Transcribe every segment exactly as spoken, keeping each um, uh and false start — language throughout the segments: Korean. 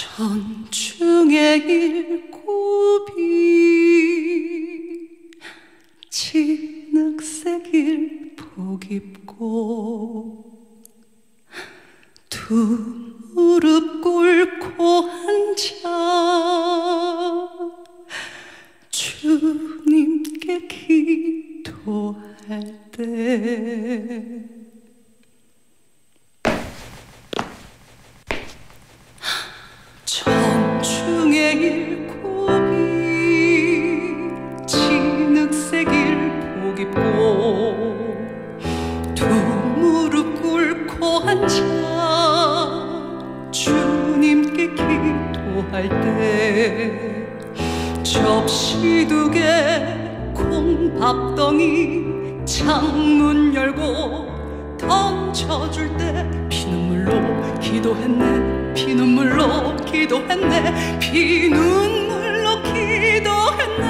천중의 일곱이 진흙색 일복 입고 두 무릎 꿇고 앉아 주님께 기도할 때 천중의 일곱이 진흙색 일복 입고 두 무릎 꿇고 앉아 주님께 기도할 때 접시 두 개 콩밥덩이 창문 열고 던져줄 때 피눈물로 기도했네 피눈물로 기도했네 피눈물로 기도했네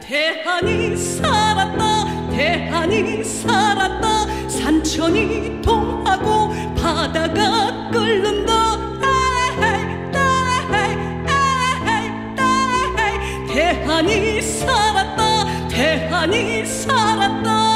대한이 살았다 대한이 살았다 산천이 동하고 바다가 끓는다 대한이 살았다 대한이 살았다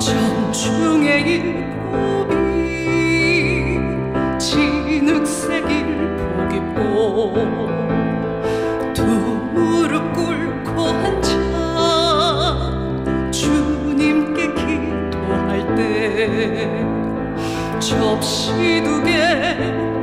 천중의 일곱이 진흙색 일복 입고 두 무릎 꿇고 앉아 주님께 기도할 때 접시 두 개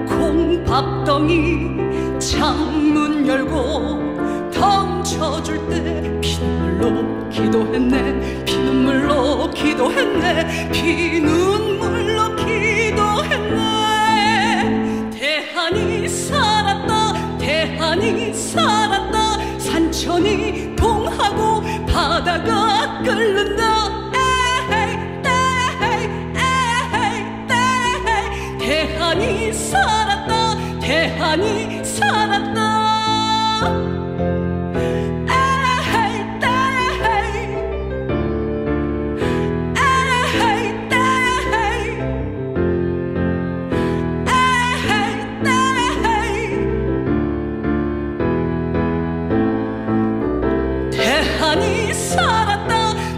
콩밥덩이 창문 열고 던져줄 때 피눈물로 기도했네 피눈물로 기도했네 피눈물로 기도했네 대한이 살았다 대한이 살았다 산천이 동하고 바다가 끓는다 대한이 살았다 대한이 살았다 대한이 살았다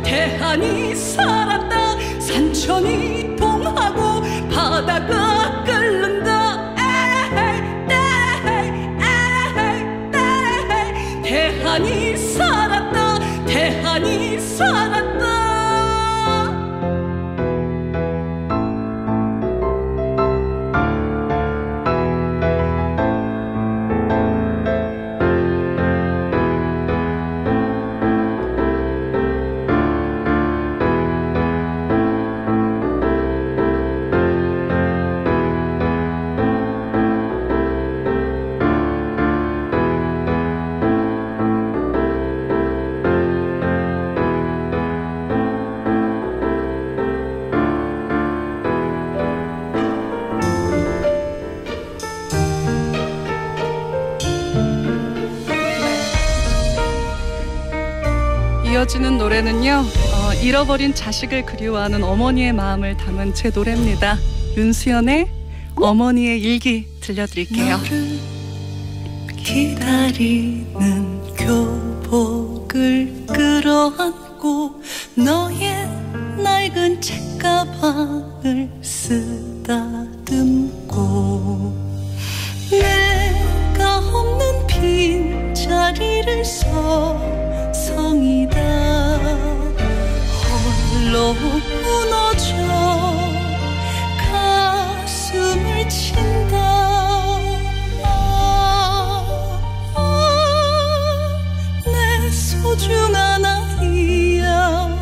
대한이 살았다 산천이 동하고 바다가 끓는다 대한이 살았다 대한이 살았다 이어지는 노래는요 어, 잃어버린 자식을 그리워하는 어머니의 마음을 담은 제 노래입니다. 윤수연의 어머니의 일기 들려드릴게요. 너를 기다리는 교복을 끌어안고 너의 낡은 책가방을 쓰다듬고 내가 없는 빈자리를 서 성이다 홀로 무너져 가슴을 친다 아, 아, 내 소중한 아이야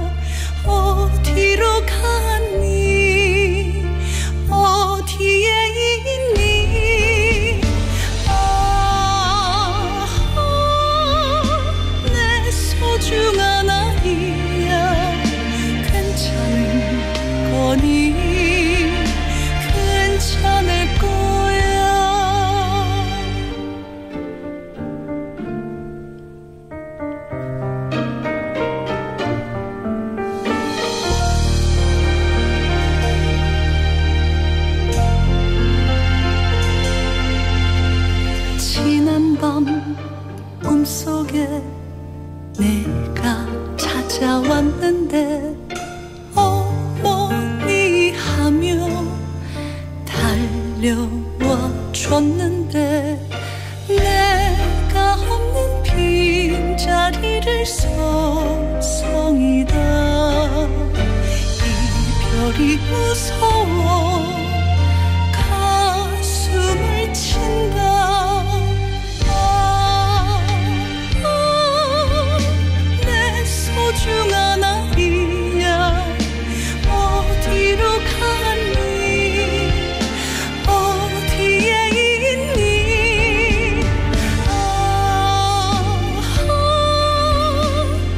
어디로 갔니 빌려와줬는데 내가 없는 빈자리를 서성이다. 이별이 무서워 가슴을 친다. 소중한 아이야, 어디로 가니? 어디에 있니? 아, 아,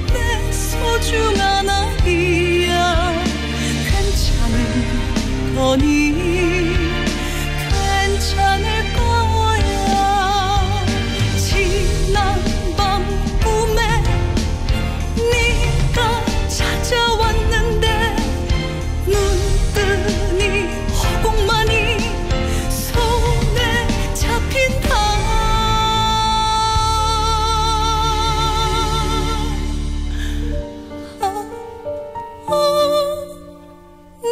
내 소중한 아이야, 괜찮을 거니? 괜찮을 거야. 지난 밤 꿈에 찾아왔는데 눈 뜨니 허공만이 손에 잡힌다. 아, 어,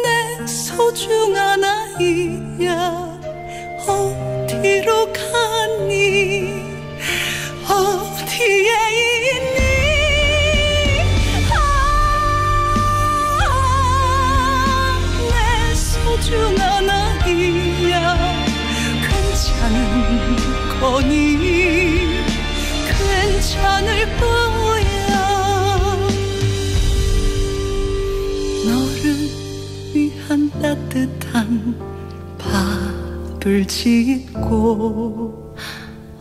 내 소중한 아이야, 어디로 가니? 어디에 소중한 아이야, 괜찮은 거니? 괜찮을 거야. 너를 위한 따뜻한 밥을 짓고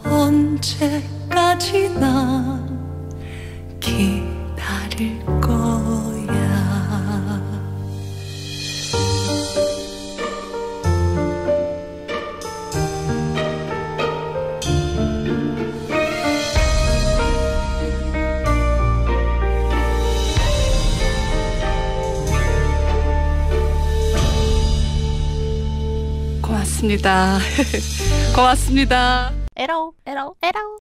언제까지나 기다릴 거야. 고맙습니다. 고맙습니다. 에러, 에러, 에러.